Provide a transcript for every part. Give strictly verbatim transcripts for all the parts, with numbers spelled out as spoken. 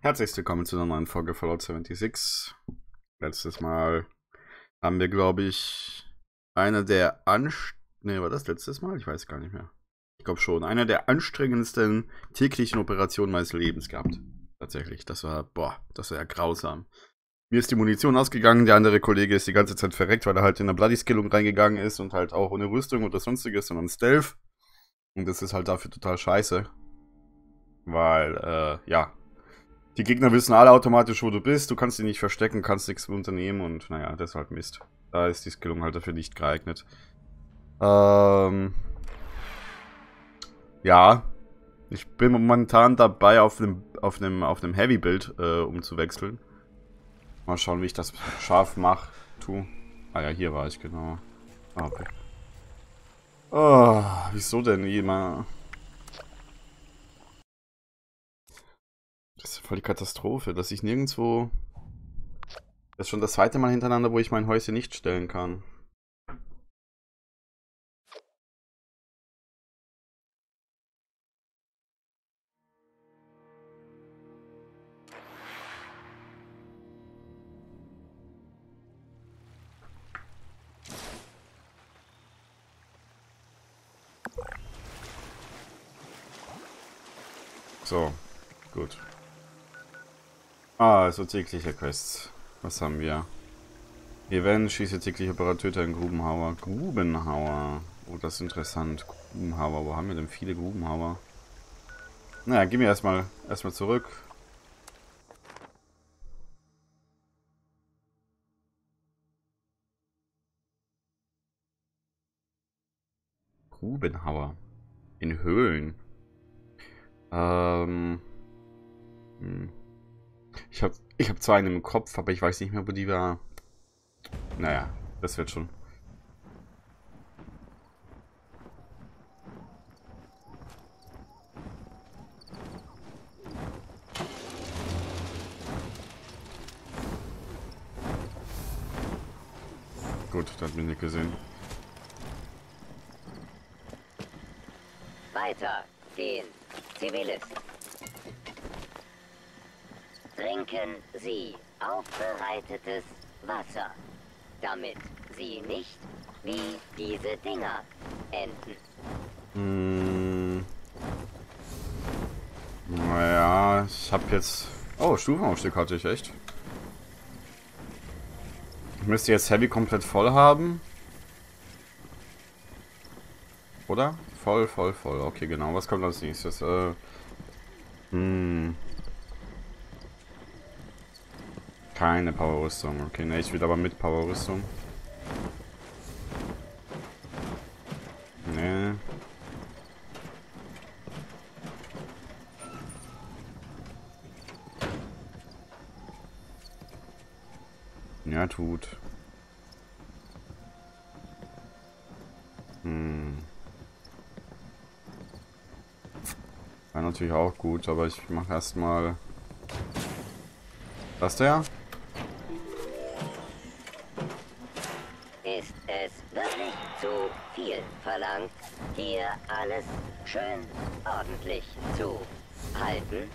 Herzlich willkommen zu einer neuen Folge Fallout sechsundsiebzig. Letztes Mal haben wir, glaube ich, eine der Anst... Ne, war das letztes Mal? Ich weiß gar nicht mehr. Ich glaube schon. Eine der anstrengendsten täglichen Operationen meines Lebens gehabt. Tatsächlich. Das war, boah, das war ja grausam. Mir ist die Munition ausgegangen, der andere Kollege ist die ganze Zeit verreckt, weil er halt in der Bloody-Skillung reingegangen ist und halt auch ohne Rüstung oder sonstiges, sondern Stealth. Und das ist halt dafür total scheiße. Weil, äh, ja. Die Gegner wissen alle automatisch, wo du bist, du kannst dich nicht verstecken, kannst nichts unternehmen und naja, das ist halt Mist. Da ist die Skillung halt dafür nicht geeignet. Ähm... Ja. Ich bin momentan dabei, auf einem auf einem, auf einem Heavy-Build äh, umzuwechseln. Mal schauen, wie ich das scharf mache. Tu. Ah ja, hier war ich, genau. Ah, okay. Oh, wieso denn immer? Das ist voll die Katastrophe, dass ich nirgendwo... Das ist schon das zweite Mal hintereinander, wo ich mein Häuschen nicht stellen kann. So, gut. Ah, also tägliche Quests. Was haben wir? Event, schieße tägliche Operateure in Grubenhauer. Grubenhauer. Oh, das ist interessant. Grubenhauer. Wo haben wir denn viele Grubenhauer? Naja, gehen wir erstmal, erstmal zurück. Grubenhauer. In Höhlen. Ähm... Hm. Ich habe ich hab zwar einen im Kopf, aber ich weiß nicht mehr, wo die war. Naja, das wird schon. Gut, das hat mich nicht gesehen. Weiter gehen, Zivilist. Trinken Sie aufbereitetes Wasser, damit Sie nicht wie diese Dinger enden. Hm. Naja, ich hab jetzt... Oh, Stufenaufstieg hatte ich, echt. Ich müsste jetzt Heavy komplett voll haben. Oder? Voll, voll, voll. Okay, genau. Was kommt als nächstes? Äh... Hm... Keine Powerrüstung. Okay, ne, ich will aber mit Powerrüstung. Ne. Ja, tut. Hm. War natürlich auch gut, aber ich mache erstmal. Was der? Verlangt, hier alles schön ordentlich zu halten.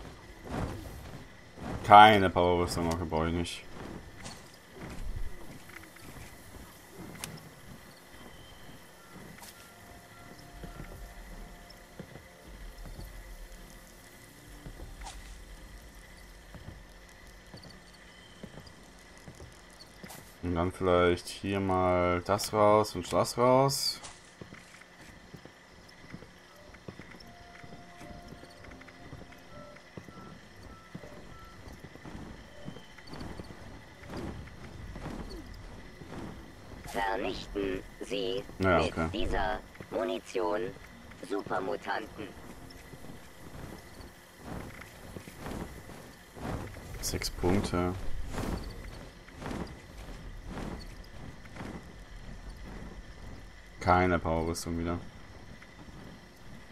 Keine Powerrüstung noch, brauche ich nicht. Und dann vielleicht hier mal das raus und das raus. Vernichten Sie ja, okay. Mit dieser Munition Supermutanten. Sechs Punkte. Keine Powerrüstung wieder.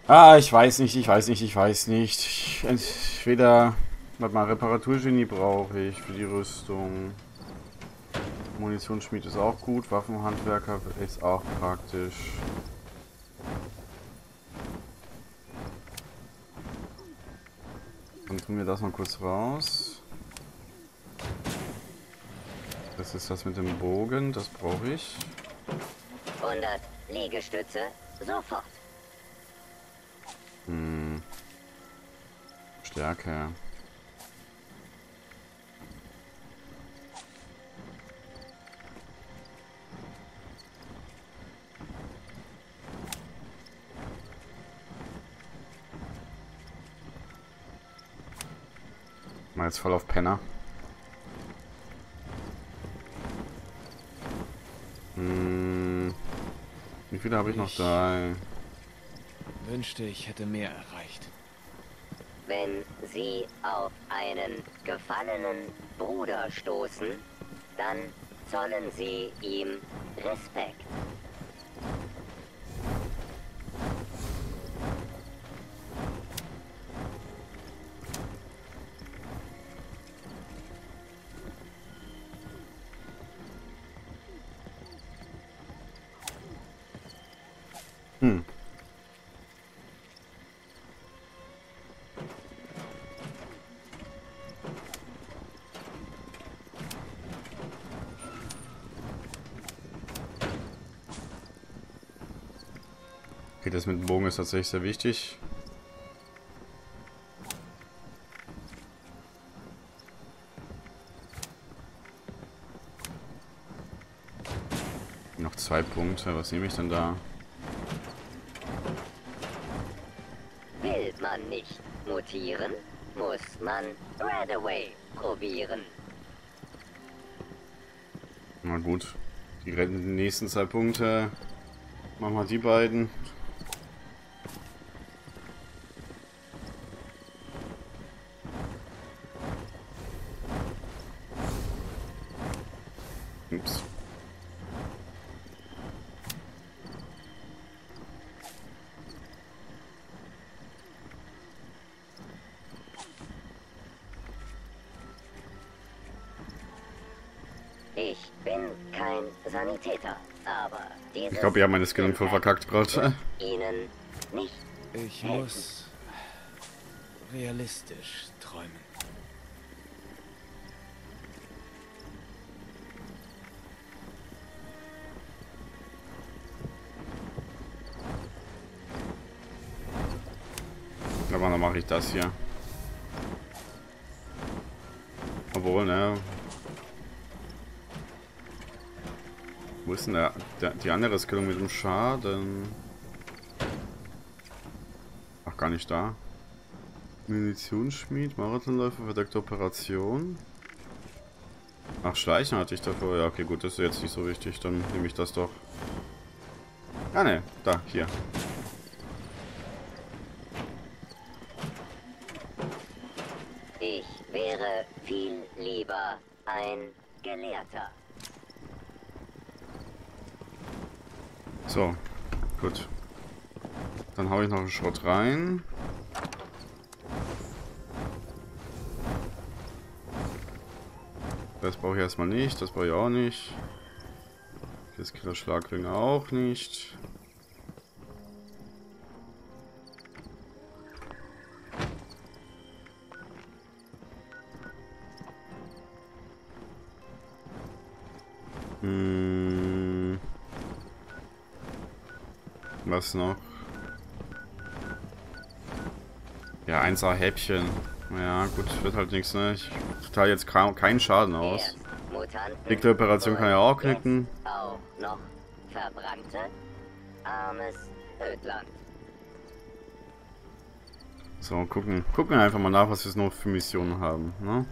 Ah, ich weiß nicht, ich weiß nicht, ich weiß nicht. Entweder... Warte mal, Reparaturgenie brauche ich für die Rüstung. Munitionsschmied ist auch gut, Waffenhandwerker ist auch praktisch. Dann tun wir das mal kurz raus. Das ist das mit dem Bogen, das brauche ich. hundert Liegestütze, sofort. Hm. Stärke. Mal jetzt voll auf Penner. Hm. Wie viele habe ich noch da? Ich wünschte, ich hätte mehr erreicht. Wenn Sie auf einen gefallenen Bruder stoßen, dann zollen Sie ihm Respekt. Hm. Okay, das mit dem Bogen ist tatsächlich sehr wichtig. Noch zwei Punkte, was nehme ich denn da? Man nicht mutieren, muss man Radaway probieren. Na gut, die nächsten zwei Punkte machen wir die beiden. Ups. Ich bin kein Sanitäter, aber dieses... Ich glaube, ihr habt meine Skillung voll verkackt gerade. Ihnen nicht. Ich muss realistisch träumen. Aber dann mache ich das hier. Obwohl, ne... Wo ist denn der, der, die andere Skillung mit dem Schaden? Ach, gar nicht da. Munitionsschmied, Marathonläufer, verdeckte Operation. Ach, Schleichen hatte ich dafür. Ja, okay, gut, das ist jetzt nicht so wichtig. Dann nehme ich das doch. Ah, ne, da, hier. Ich wäre viel lieber ein Gelehrter. So, gut. Dann hau ich noch einen Schrott rein. Das brauche ich erstmal nicht, das brauche ich auch nicht. Das Killerschlagring auch nicht. Was noch? Ja, eins A Häppchen. Ja, gut, wird halt nichts, ne? Ich teile jetzt keinen Schaden aus. Dickte Operation kann ja auch knicken. Auch noch verbrannte armes Ödland. So, gucken. Gucken einfach mal nach, was wir noch für Missionen haben, ne?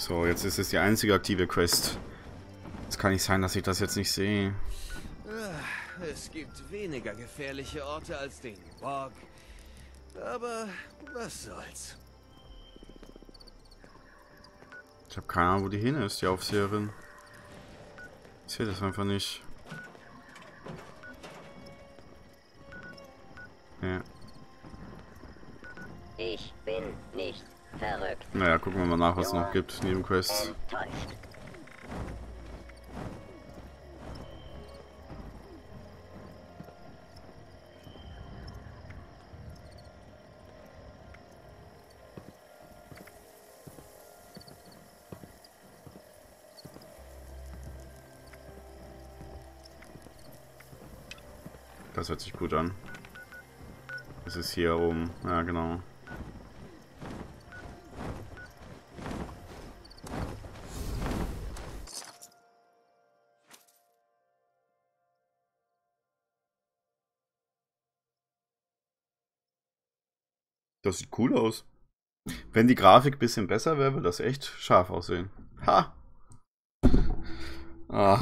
So, jetzt ist es die einzige aktive Quest. Es kann nicht sein, dass ich das jetzt nicht sehe. Es gibt weniger gefährliche Orte als den Borg. Aber was soll's. Ich habe keine Ahnung, wo die hin ist, die Aufseherin. Ich sehe das einfach nicht. Ja. Ich bin nicht verrückt. Naja, Gucken wir mal nach, was es noch gibt neben Quests. Das hört sich gut an. Das ist hier oben. Ja, genau. Das sieht cool aus. Wenn die Grafik ein bisschen besser wäre, würde das echt scharf aussehen. Ha! Ah.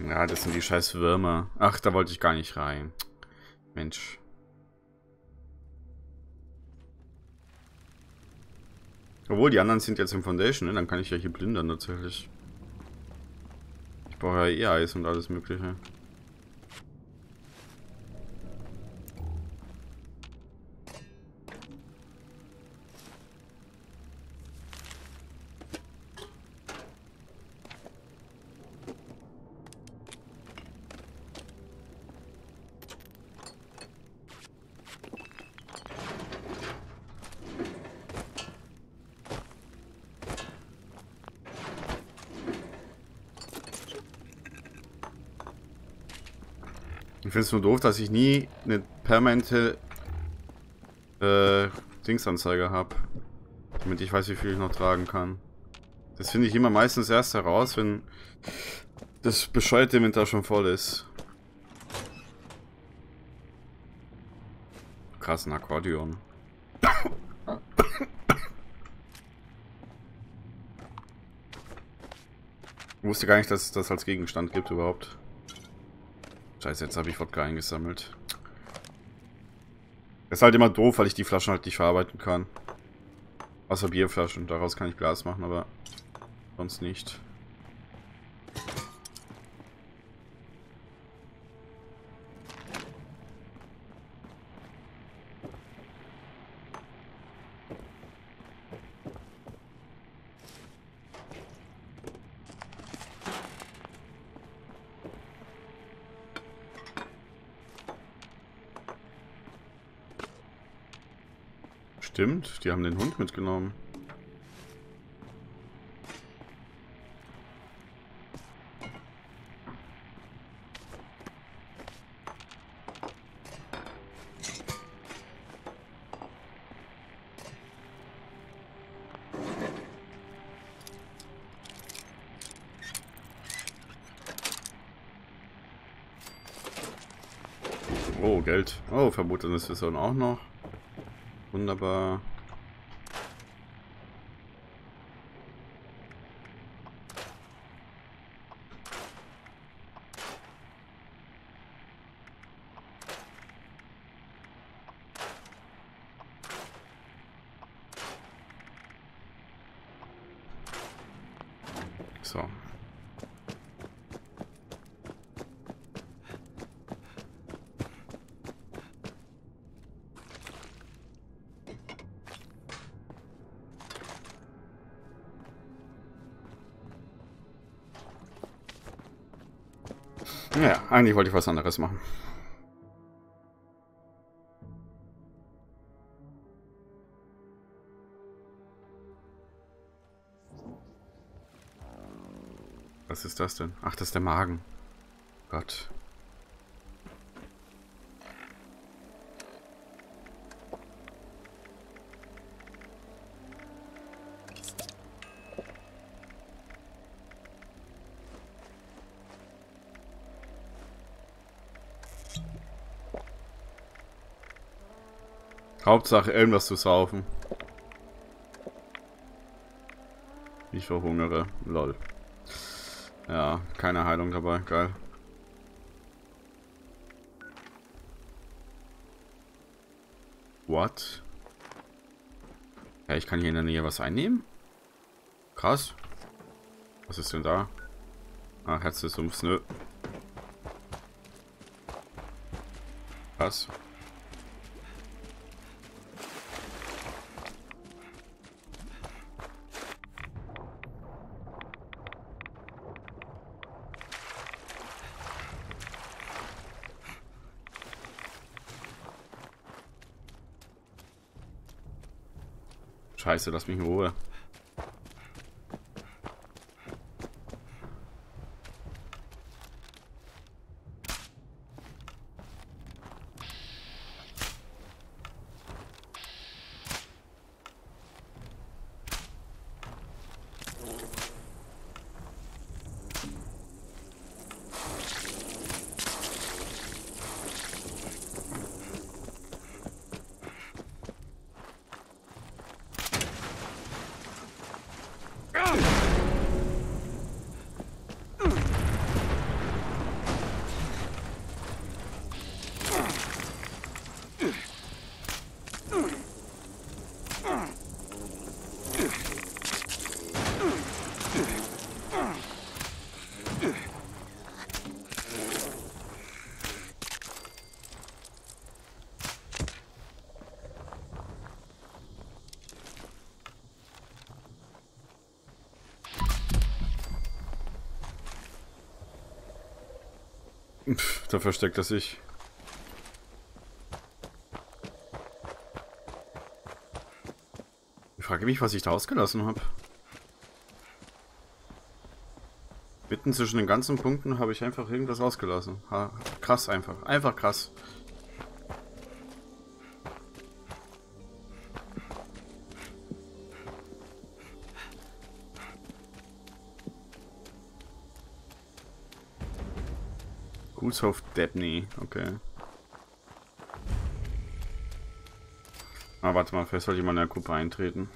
Ja, das sind die scheiß Würmer. Ach, da wollte ich gar nicht rein. Mensch. Obwohl, die anderen sind jetzt im Foundation, ne? Dann kann ich ja hier plündern tatsächlich. Ich brauche ja eh Eis und alles Mögliche. Ich finde es nur doof, dass ich nie eine permanente äh, Dingsanzeige habe. Damit ich weiß, wie viel ich noch tragen kann. Das finde ich immer meistens erst heraus, wenn das bescheuerte Inventar schon voll ist. Krass, ein Akkordeon. Ich wusste gar nicht, dass es das als Gegenstand gibt überhaupt. Scheiße, jetzt habe ich Wodka eingesammelt. Das ist halt immer doof, weil ich die Flaschen halt nicht verarbeiten kann. Außer Bierflaschen, daraus kann ich Glas machen, aber sonst nicht. Stimmt, die haben den Hund mitgenommen. Oh, Geld. Oh, verbotenes Wissen auch noch. Wunderbar. So. Ja, eigentlich wollte ich was anderes machen. Was ist das denn? Ach, das ist der Magen. Gott. Hauptsache irgendwas zu saufen. Ich verhungere. Lol. Ja, keine Heilung dabei. Geil. What? Ja, ich kann hier in der Nähe was einnehmen. Krass. Was ist denn da? Ah, Herz des Sumpfs, nö. Krass. Scheiße, lass mich in Ruhe. Pff, da versteckt er sich. Ich frage mich, was ich da ausgelassen habe. Mitten zwischen den ganzen Punkten habe ich einfach irgendwas ausgelassen. Ha, krass einfach. Einfach krass. Gutshof Debney, okay. Ah, warte mal, vielleicht sollte jemand in der Gruppe eintreten.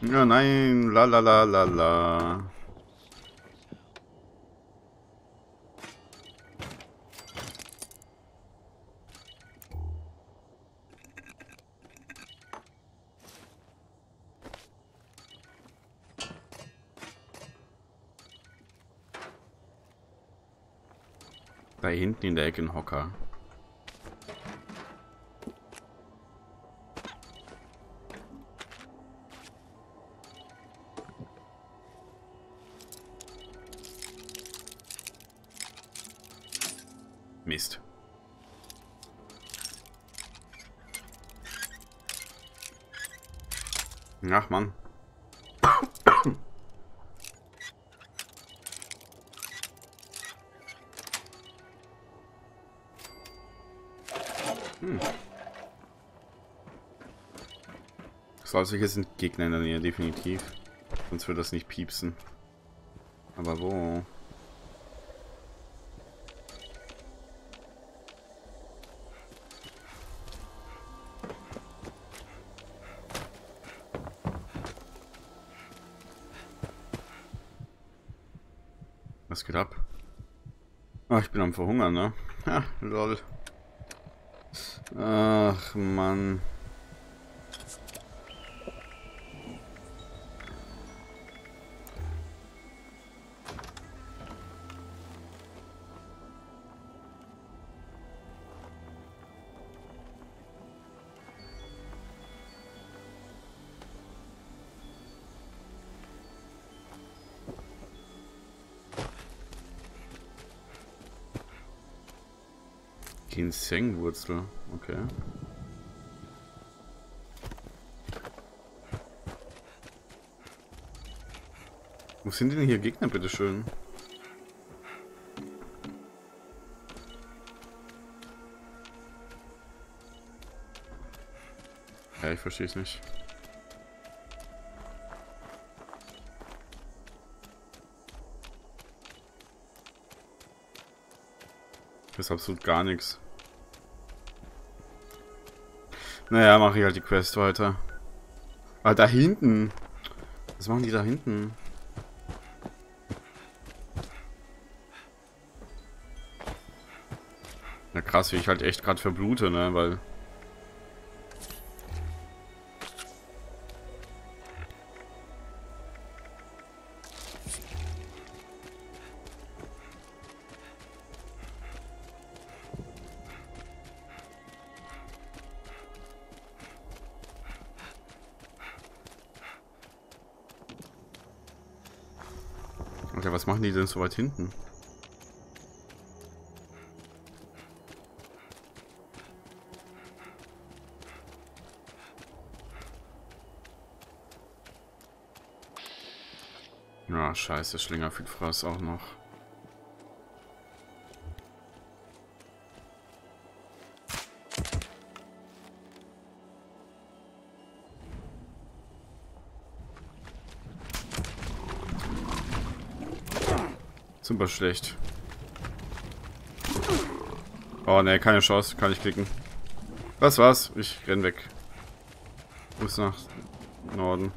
Ja, nein, la la la la la. Da hinten in der Ecke ein Hocker. Mist. Ach Mann. Also hier sind Gegner in der Nähe, definitiv. Sonst würde das nicht piepsen. Aber wo? Was geht ab? Ach, ich bin am Verhungern, ne? Ha, lol. Ach, Mann. Ginsengwurzel, okay. Wo sind denn hier Gegner, bitteschön? Ja, ich verstehe es nicht. Das ist absolut gar nichts. Naja, mache ich halt die Quest weiter. Ah, da hinten. Was machen die da hinten? Na krass, wie ich halt echt gerade verblute, ne? Weil... Okay, was machen die denn so weit hinten? Ja, scheiße, Schlinger viel Fraß auch noch. Super schlecht. Oh ne, keine Chance, kann ich klicken. Das war's, ich renn weg. Muss nach Norden.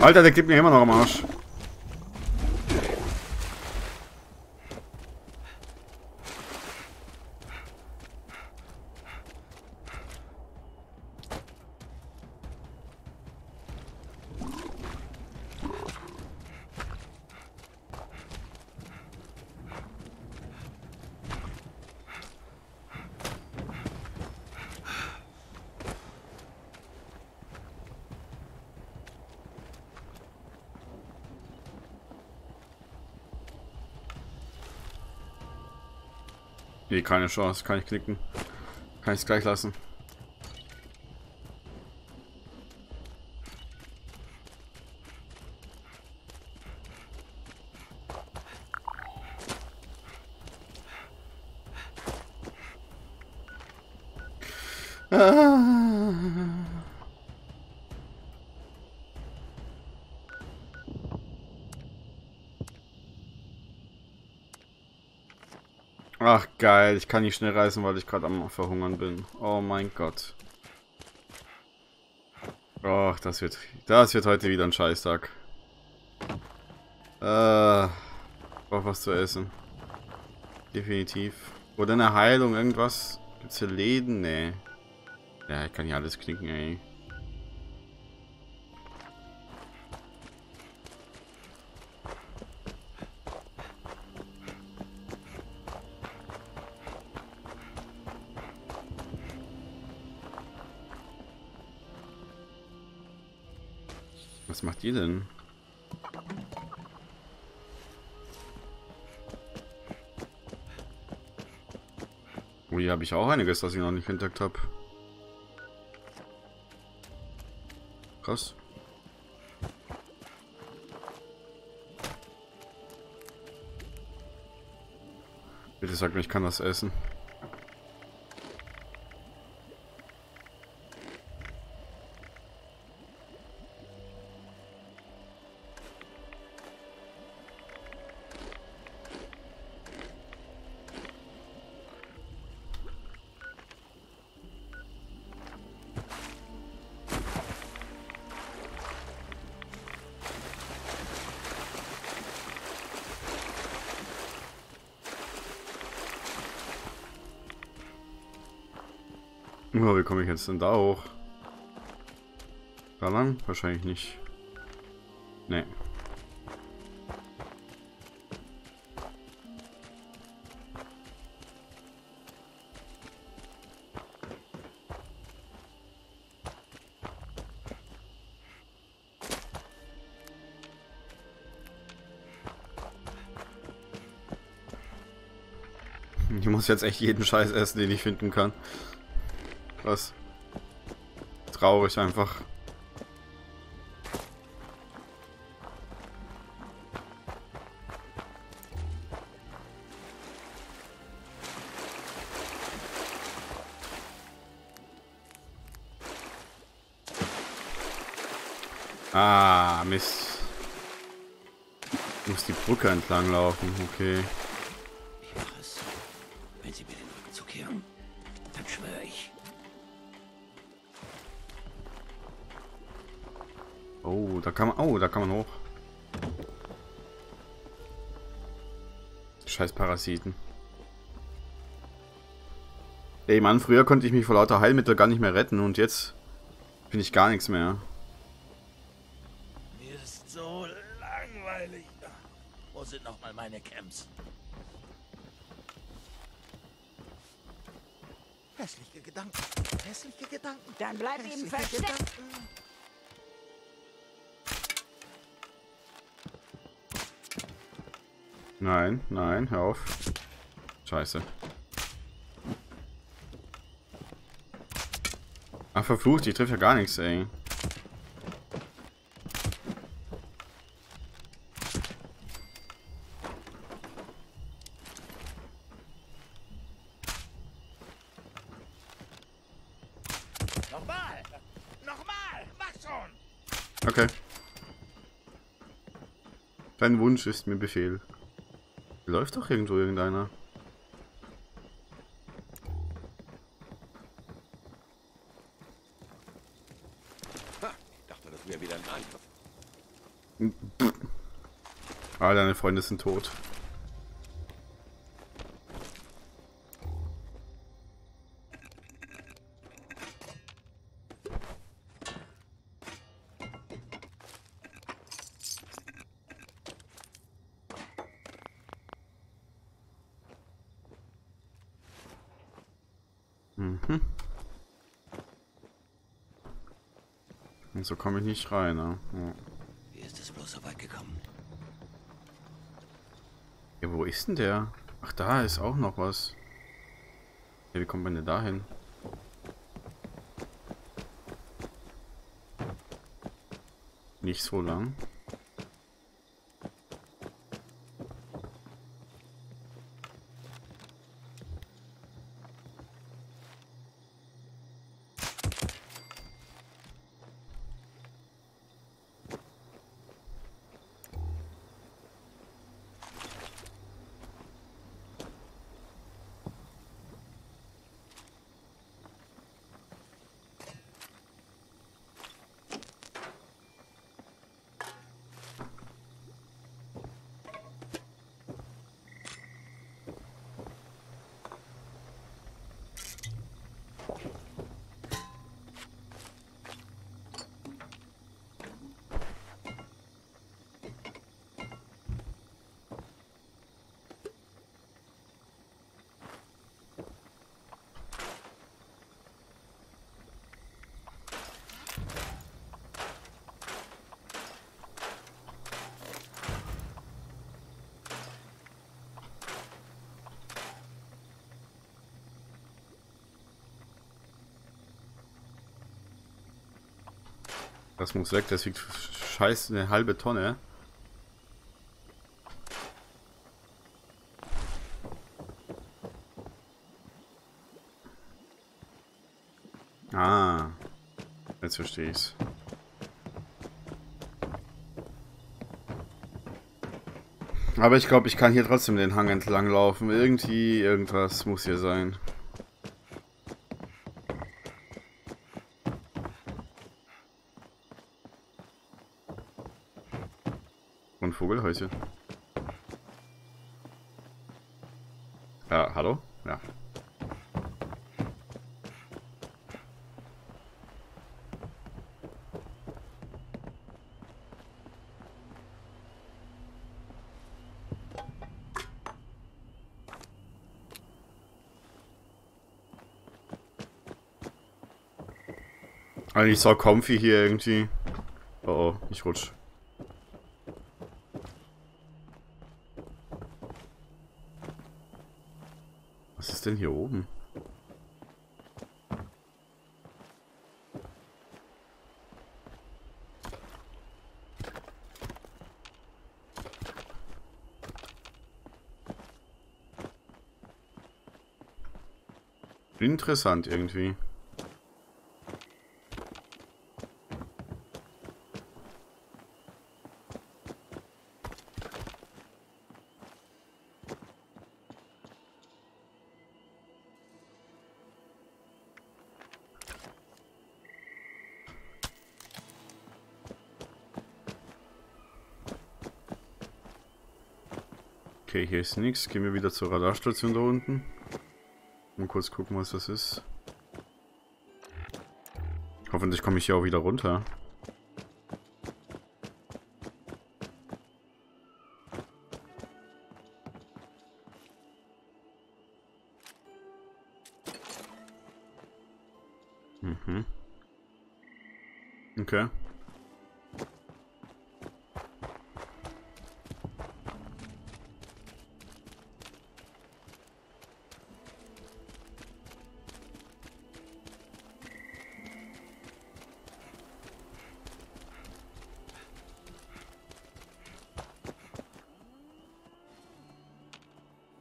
Alter, der kippt mir immer noch am Arsch. Nee, keine Chance, kann ich knicken. Kann ich es gleich lassen. Ah. Ach geil, ich kann nicht schnell reisen, weil ich gerade am Verhungern bin. Oh mein Gott. Ach, das wird, das wird heute wieder ein Scheißtag. Äh, ich brauche was zu essen. Definitiv. Oder eine Heilung, irgendwas. Gibt's hier Läden? Nee. Ja, ich kann hier alles knicken, ey. Was macht ihr denn? Oh, hier habe ich auch einiges, das ich noch nicht entdeckt habe. Krass. Bitte sag mir, ich kann das essen. Wie komme ich jetzt denn da hoch? Da lang? Wahrscheinlich nicht. Nee. Ich muss jetzt echt jeden Scheiß essen, den ich finden kann. Was? Traurig einfach. Ah, Mist. Ich muss die Brücke entlang laufen, okay. Wenn Sie mir den Rücken zukehren, dann schwöre ich. Oh, da kann man. Oh, da kann man hoch. Scheiß Parasiten. Ey Mann, früher konnte ich mich vor lauter Heilmittel gar nicht mehr retten und jetzt bin ich gar nichts mehr. Mir ist so langweilig. Wo sind nochmal meine Camps? Hässliche Gedanken. Hässliche Gedanken. Dann bleib eben versteckt. Nein, nein, hör auf. Scheiße. Ach, verflucht, ich treffe ja gar nichts, ey. Nochmal! Nochmal! Mach schon! Okay. Dein Wunsch ist mir Befehl. Läuft doch irgendwo irgendeiner. Ha, ich dachte, das wäre wieder ein Angriff. Ah, deine Freunde sind tot. Mhm. Und so komme ich nicht rein, ne? Ja. Wie ist es bloß so weit gekommen? Ja, wo ist denn der? Ach, da ist auch noch was. Ja, wie kommt man denn da hin? Nicht so lang. Das muss weg, das wiegt scheiß eine halbe Tonne. Ah, jetzt verstehe ich's. Aber ich glaube, ich kann hier trotzdem den Hang entlang laufen. Irgendwie, irgendwas muss hier sein. Vogelhäuschen. Ja, hallo? Ja. Eigentlich so comfy hier irgendwie. Oh oh, ich rutsch. Denn hier oben? Interessant irgendwie. Okay, hier ist nichts. Gehen wir wieder zur Radarstation da unten. Mal kurz gucken, was das ist. Hoffentlich komme ich hier auch wieder runter. Mhm. Okay.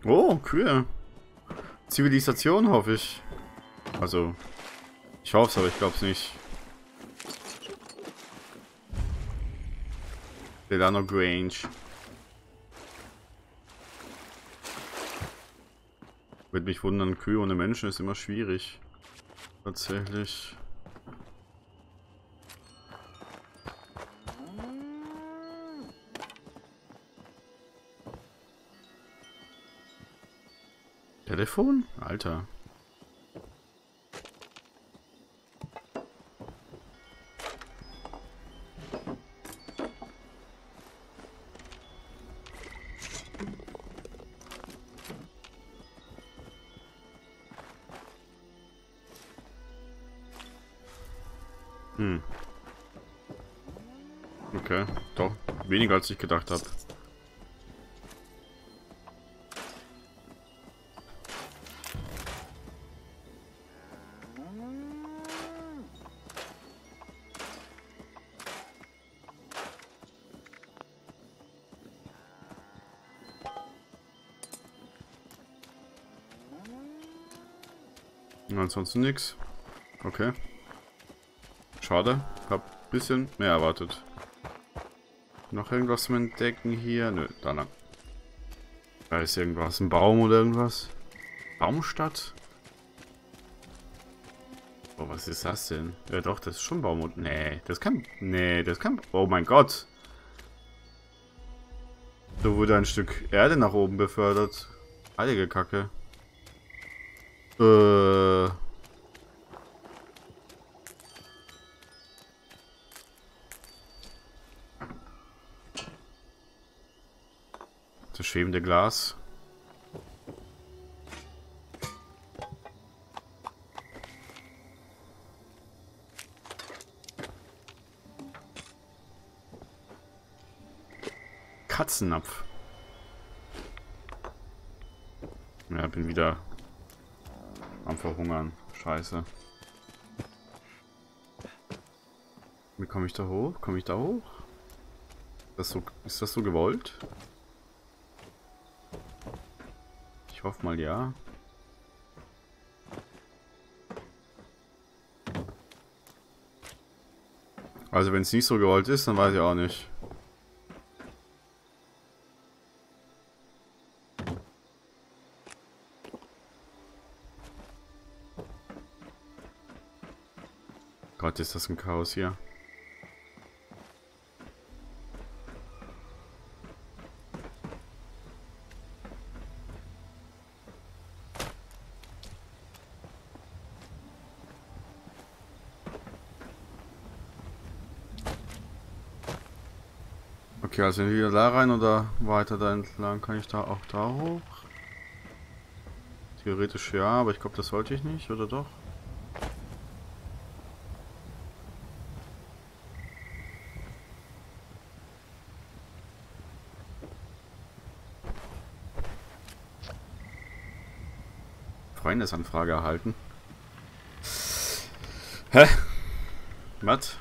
Oh, cool. Zivilisation, hoffe ich. Also, ich hoffe es, aber ich glaube es nicht. Delano Grange. Würde mich wundern, Kühe ohne Menschen ist immer schwierig. Tatsächlich. Telefon? Alter. Hm. Okay, doch. Weniger als ich gedacht habe. Ansonsten nichts. Okay. Schade. Hab ein bisschen mehr erwartet. Noch irgendwas zum Entdecken hier? Nö, da lang. Da ist irgendwas. Ein Baum oder irgendwas. Baumstadt? Oh, was ist das denn? Ja doch, das ist schon Baum und... Nee, das kann... Nee, das kann... Oh mein Gott. So wurde ein Stück Erde nach oben befördert. Heilige Kacke. Äh... Das schwebende Glas. Katzennapf. Ja, bin wieder am Verhungern. Scheiße. Wie komme ich da hoch? Komme ich da hoch? Ist das so, ist das so gewollt? Ich hoffe mal ja. Also wenn es nicht so gewollt ist, dann weiß ich auch nicht. Gott, ist das ein Chaos hier. Okay, also entweder da rein oder weiter da entlang. Kann ich da auch da hoch? Theoretisch ja, aber ich glaube, das sollte ich nicht, oder doch? Freundesanfrage erhalten. Hä? Was?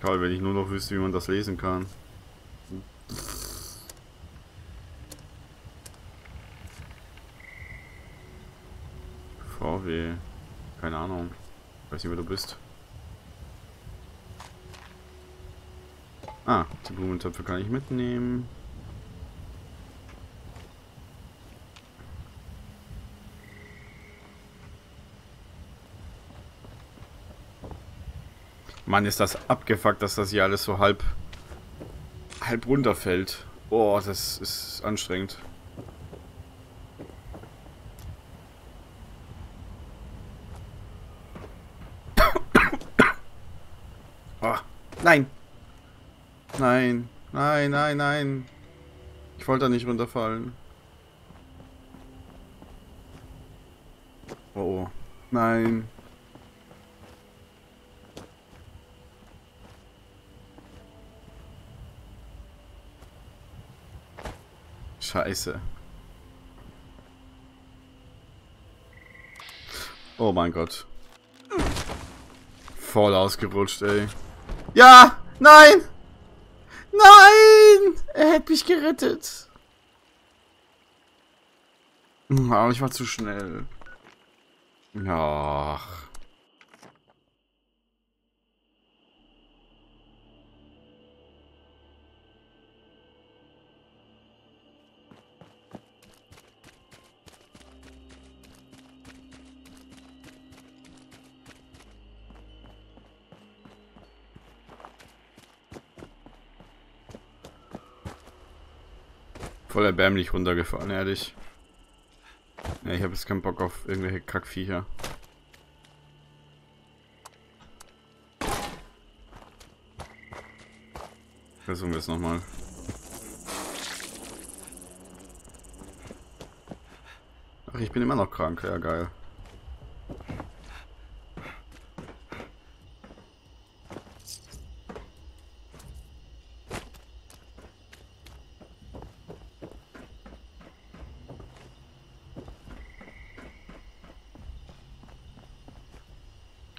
Toll, wenn ich nur noch wüsste, wie man das lesen kann. V W. Keine Ahnung. Ich weiß nicht, wer du bist. Ah, die Blumentöpfe kann ich mitnehmen. Mann, ist das abgefuckt, dass das hier alles so halb, halb runterfällt. Oh, das ist anstrengend. Oh, nein! Nein, nein, nein, nein. Ich wollte da nicht runterfallen. Oh, oh. Nein. Scheiße. Oh mein Gott. Voll ausgerutscht, ey. Ja! Nein! Nein! Er hätte mich gerettet. Aber ich war zu schnell. Ach. Voll erbärmlich runtergefahren, ehrlich. Ja, ich habe jetzt keinen Bock auf irgendwelche Kackviecher. Versuchen wir es nochmal. Ach, ich bin immer noch krank. Ja, geil.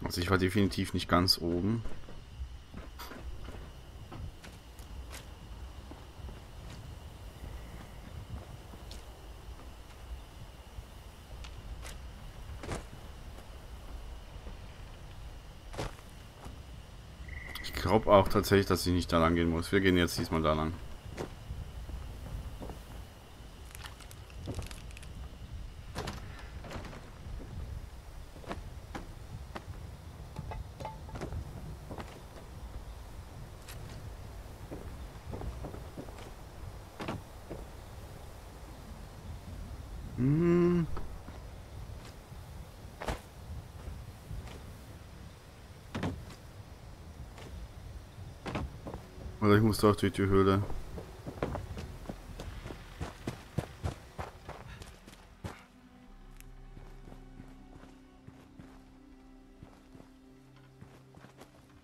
Also ich war definitiv nicht ganz oben. Ich glaube auch tatsächlich, dass ich nicht da lang gehen muss. Wir gehen jetzt diesmal da lang. Oder ich muss doch durch die Höhle.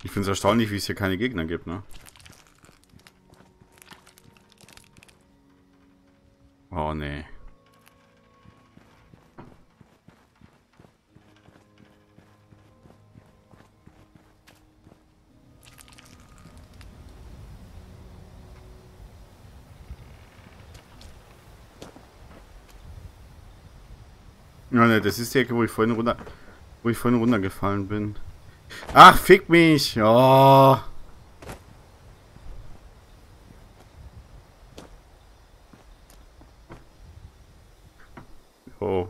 Ich finde es erstaunlich, wie es hier keine Gegner gibt, ne? Oh, nee. Das ist die Ecke, wo ich vorhin runter, wo ich vorhin runtergefallen bin. Ach, fick mich! Oh. Oh.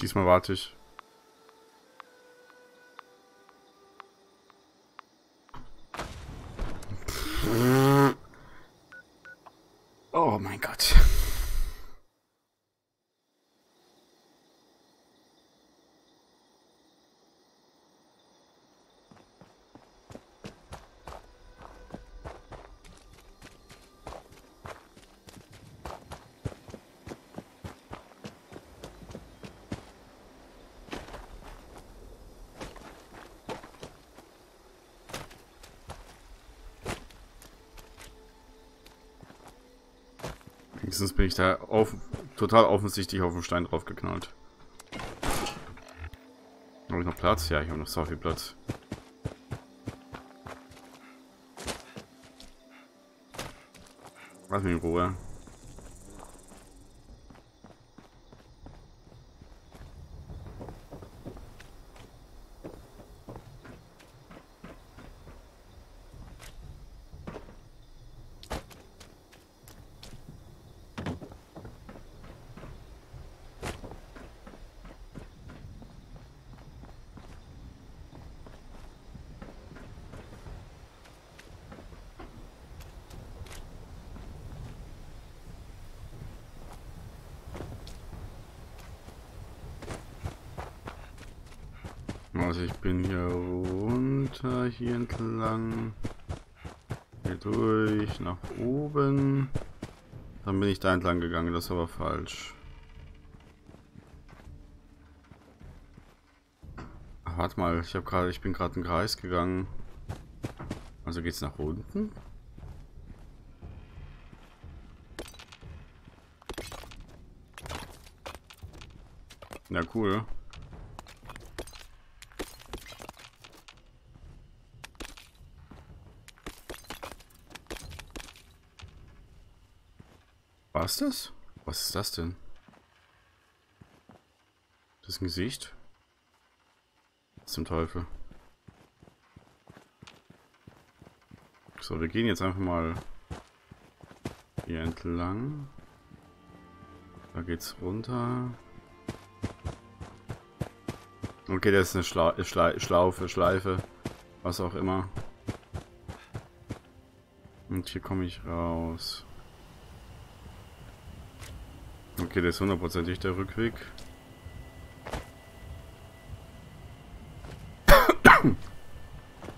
Diesmal warte ich. Oh mein Gott. Sonst bin ich da auf, total offensichtlich auf den Stein drauf geknallt. Habe ich noch Platz? Ja, ich habe noch so viel Platz. Lass mich in Ruhe. Also ich bin hier runter, hier entlang, hier durch, nach oben. Dann bin ich da entlang gegangen, das ist aber falsch. Ach, warte mal, ich habe gerade, ich bin gerade einen Kreis gegangen. Also geht's nach unten? Na cool. Was ist das? Was ist das denn? Das ist ein Gesicht? Zum Teufel. So, wir gehen jetzt einfach mal hier entlang. Da geht's runter. Okay, das ist eine Schla Schla Schlaufe, Schleife, was auch immer. Und hier komme ich raus. Okay, das ist hundertprozentig der Rückweg.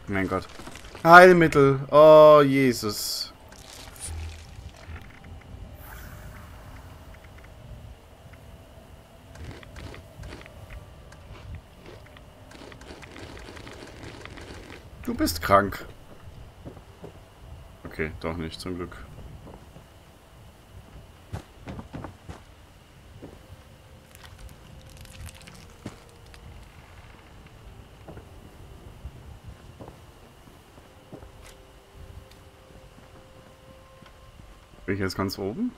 Mein Gott. Heilmittel. Oh, Jesus. Du bist krank. Okay, doch nicht, zum Glück. Bin ich jetzt ganz oben?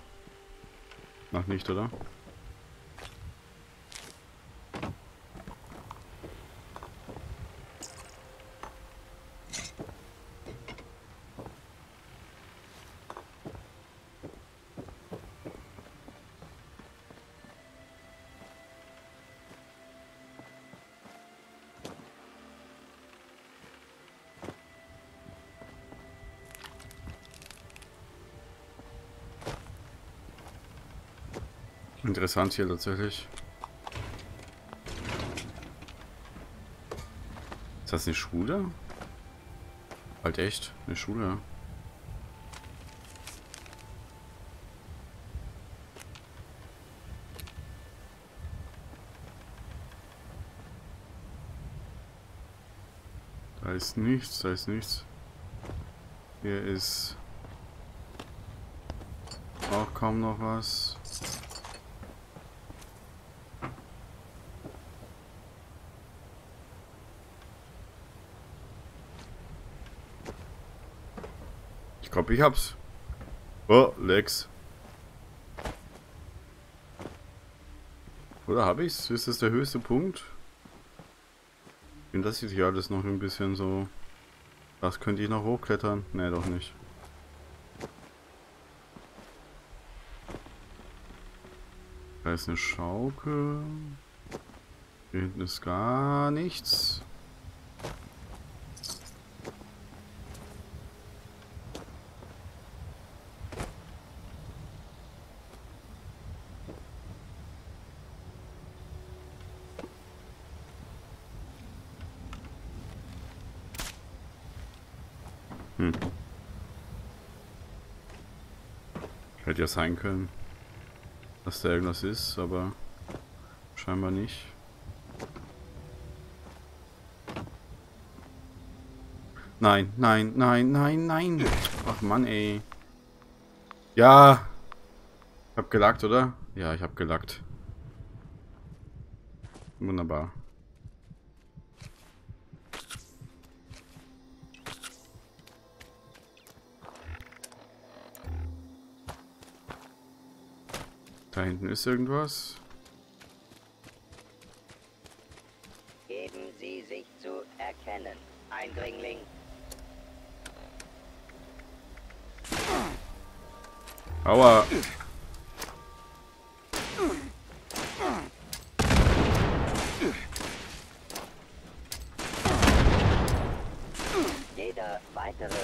Noch nicht, oder? Interessant hier tatsächlich. Ist das eine Schule? Halt echt, eine Schule. Da ist nichts, da ist nichts. Hier ist auch kaum noch was. Ich glaube, ich hab's. Oh, Lex. Oder hab ich's? Ist das der höchste Punkt? Und das sieht hier alles noch ein bisschen so. Das könnte ich noch hochklettern? Ne, doch nicht. Da ist eine Schaukel. Hier hinten ist gar nichts. Hm. Hätte ja sein können, dass da irgendwas ist, aber scheinbar nicht. Nein, nein, nein, nein, nein. Ach Mann, ey. Ja. Ich hab gelackt, oder? Ja, ich hab gelackt. Wunderbar. Da hinten ist irgendwas. Geben Sie sich zu erkennen, Eindringling. Aua. Jeder weitere.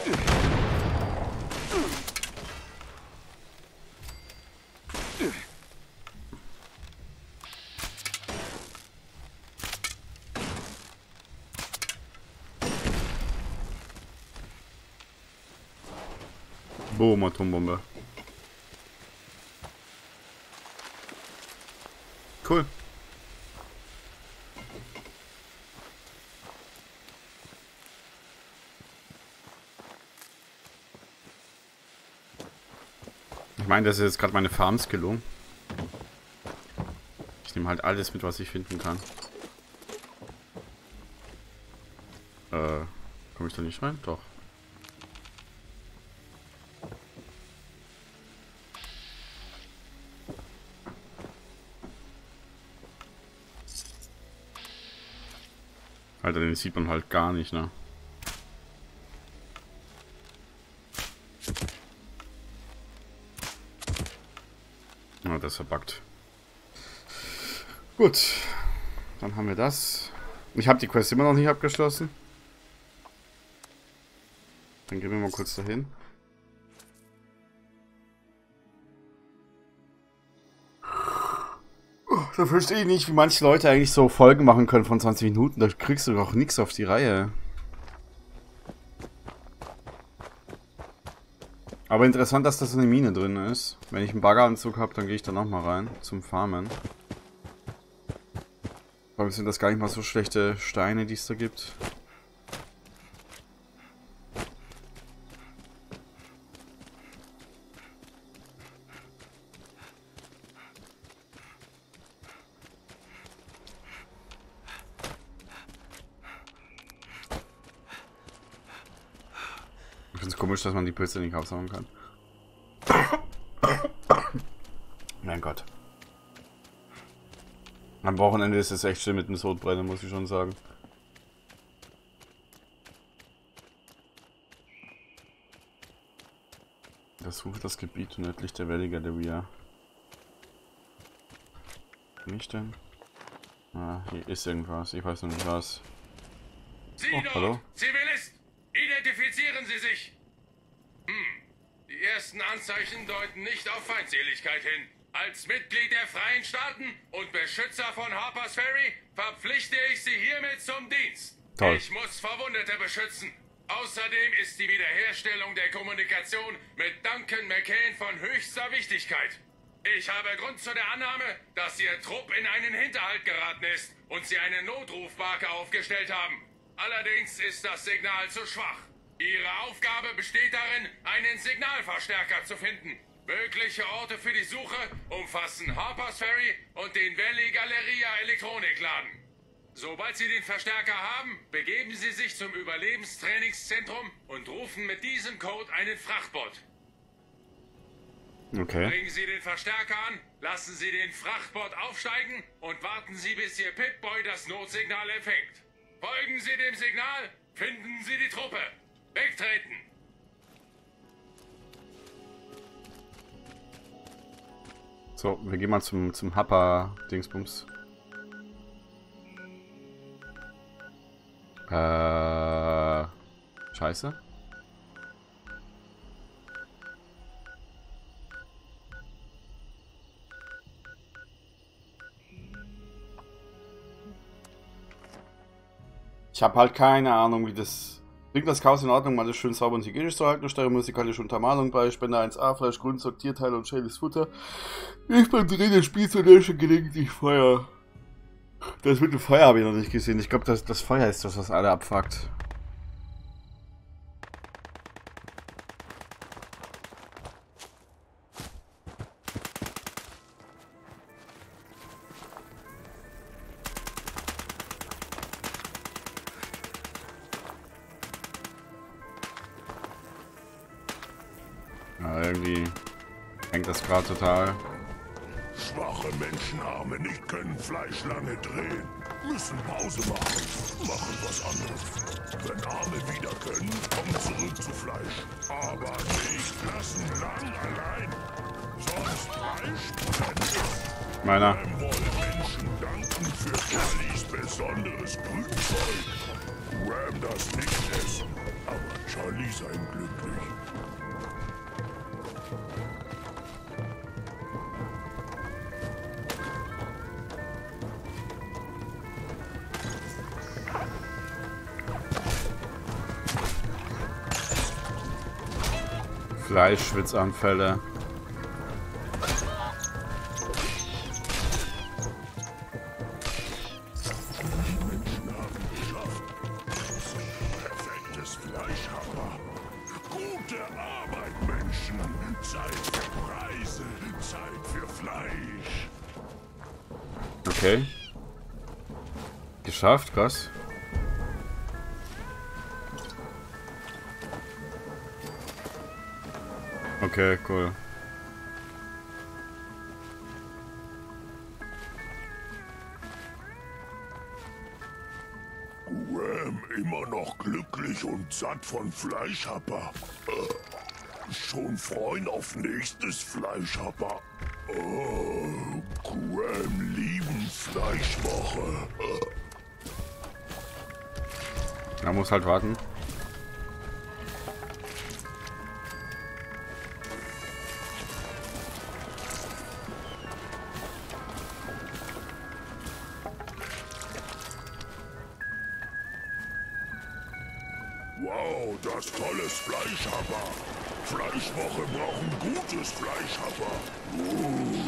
Atomathombombe. Cool. Ich meine, das ist jetzt gerade meine Farmskillung. Ich nehme halt alles mit, was ich finden kann. Äh, komme ich da nicht rein? Doch. Alter, den sieht man halt gar nicht, ne? Na, das ist verbuggt. Gut, dann haben wir das. Ich habe die Quest immer noch nicht abgeschlossen. Dann gehen wir mal kurz dahin. Da verstehe ich nicht, wie manche Leute eigentlich so Folgen machen können von zwanzig Minuten. Da kriegst du doch nichts auf die Reihe. Aber interessant, dass das eine Mine drin ist. Wenn ich einen Baggeranzug habe, dann gehe ich da nochmal rein zum Farmen. Warum sind das gar nicht mal so schlechte Steine, die es da gibt? Ich finde es komisch, dass man die Pilze nicht aufsammeln kann. Mein Gott. Am Wochenende ist es echt schön mit dem Sodbrenner, muss ich schon sagen. Untersuche das Gebiet nördlich der Valley Galeria. Nicht denn? Ah, hier ist irgendwas. Ich weiß noch nicht was. Sie oh, dort, hallo? Zivilist! Identifizieren Sie sich! Hm. Die ersten Anzeichen deuten nicht auf Feindseligkeit hin. Als Mitglied der Freien Staaten und Beschützer von Harper's Ferry verpflichte ich Sie hiermit zum Dienst. Toll. Ich muss Verwundete beschützen. Außerdem ist die Wiederherstellung der Kommunikation mit Duncan McCain von höchster Wichtigkeit. Ich habe Grund zu der Annahme, dass Ihr Trupp in einen Hinterhalt geraten ist und Sie eine Notrufmarke aufgestellt haben. Allerdings ist das Signal zu schwach. Ihre Aufgabe besteht darin, einen Signalverstärker zu finden. Mögliche Orte für die Suche umfassen Harper's Ferry und den Valley Galeria Elektronikladen. Sobald Sie den Verstärker haben, begeben Sie sich zum Überlebenstrainingszentrum und rufen mit diesem Code einen Frachtbot. Okay. Bringen Sie den Verstärker an, lassen Sie den Frachtbot aufsteigen und warten Sie, bis Ihr Pipboy das Notsignal empfängt. Folgen Sie dem Signal, finden Sie die Truppe. Wegtreten! So, wir gehen mal zum, zum Happer-Dingsbums. Äh. Scheiße. Ich habe halt keine Ahnung, wie das. Bringt das Chaos in Ordnung, alles schön sauber und hygienisch zu halten, steuere musikalische Untermalung bei, Spender eins a, Fleisch, Grün, Sortierteile und schädliches Futter. Ich bin drin, das Spiel zu löschen, gelegentlich Feuer. Das mit dem Feuer habe ich noch nicht gesehen. Ich glaube, das, das Feuer ist das, was alle abfuckt. Total. Schwache Menschenarme nicht können Fleisch lange drehen. Müssen Pause machen. Machen was anderes. Wenn Arme wieder können, kommen zurück zu Fleisch. Aber nicht lassen lang allein. Sonst Fleisch. Meiner. Wir wollen Menschen danken für Charlies besonderes Brützeug. Ram das nicht essen. Aber Charlie sei glücklich. gleich Schwitzanfälle. Okay. Geschafft, krass. Okay, cool. Graham immer noch glücklich und satt von Fleischhapper. Äh, schon freuen auf nächstes Fleischhapper. Oh, Graham lieben Fleischwoche. Er muss halt warten. Wow, das tolles Fleischhapper. Fleischwoche brauchen gutes Fleischhapper. Uh,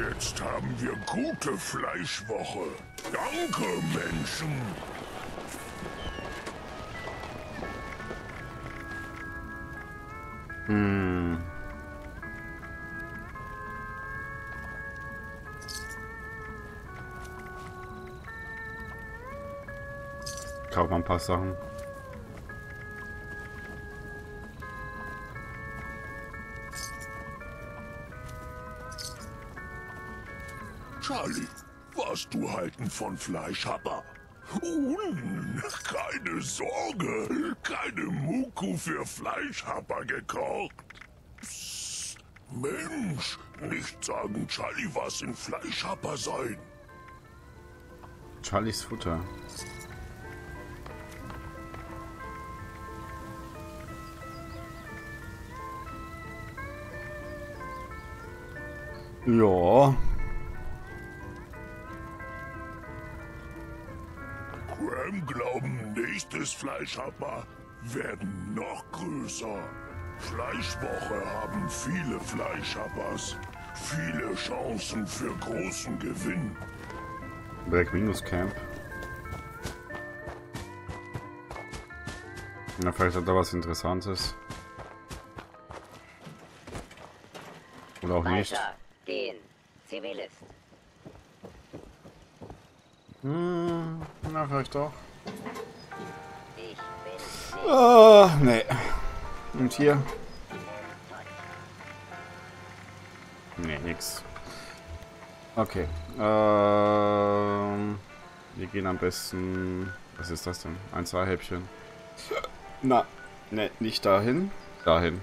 jetzt haben wir gute Fleischwoche. Danke, Menschen. Hm. Kauf mal ein paar Sachen. Charlie, was du halten von Fleischhapper? Hm, keine Sorge, keine Muku für Fleischhapper gekocht. Psst, Mensch, nicht sagen Charlie, was in Fleischhapper sein. Charlies Futter. Ja. Glauben, nächstes Fleischhapper werden noch größer. Fleischwoche haben viele Fleischhappers. Viele Chancen für großen Gewinn. Black Minus Camp. Na, vielleicht hat er was Interessantes. Oder auch nicht. Weiter gehen. Zivilist. Hm, na, vielleicht doch. Ah, nee. Und hier? Nee, nix. Okay. Ähm, wir gehen am besten... Was ist das denn? Ein, zwei Häppchen. Na, nee, nicht dahin. Dahin.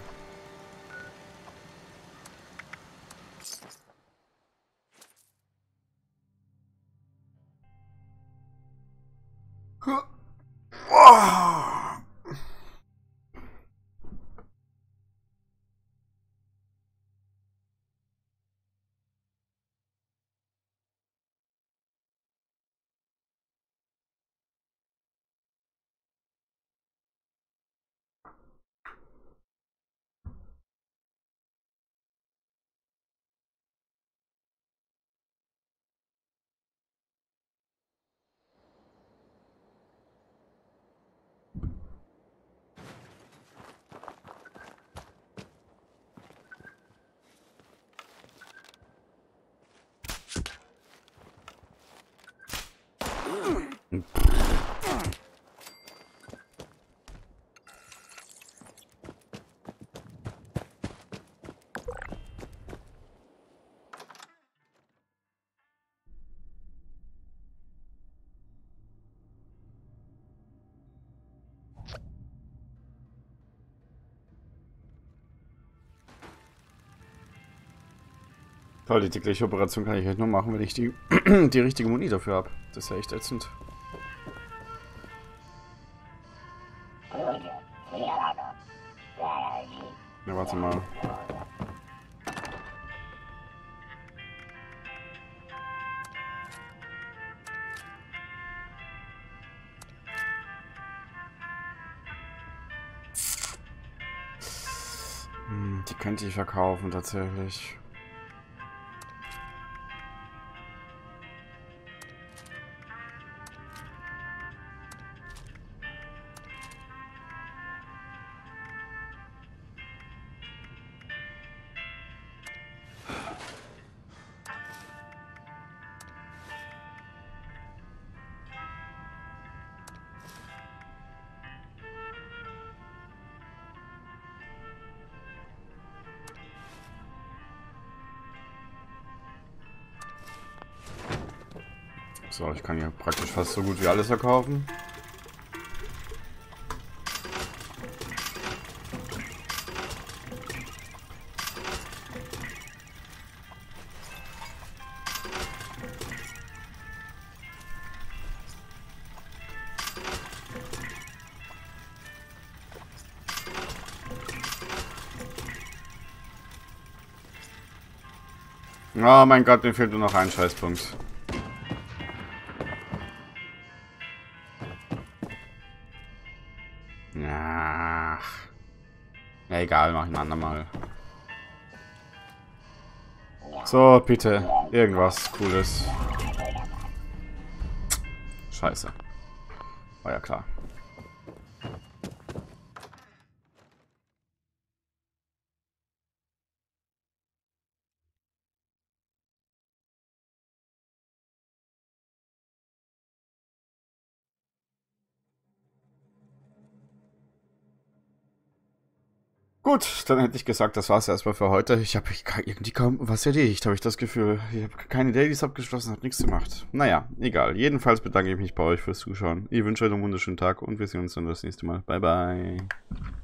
Toll, die tägliche Operation kann ich halt nur machen, wenn ich die, die richtige Muni dafür habe. Das ist ja echt ätzend. Ja, warte mal. die könnte ich verkaufen tatsächlich. So, ich kann ja praktisch fast so gut wie alles verkaufen. Oh mein Gott, mir fehlt nur noch ein Scheißpunkt. Egal, mach ich ein andermal. So, bitte. Irgendwas Cooles. Scheiße. War ja klar. Gut, dann hätte ich gesagt, das war es erstmal für heute. Ich habe irgendwie kaum was erledigt, habe ich das Gefühl. Ich habe keine Dailies abgeschlossen, habe nichts gemacht. Naja, egal. Jedenfalls bedanke ich mich bei euch fürs Zuschauen. Ich wünsche euch einen wunderschönen Tag und wir sehen uns dann das nächste Mal. Bye, bye.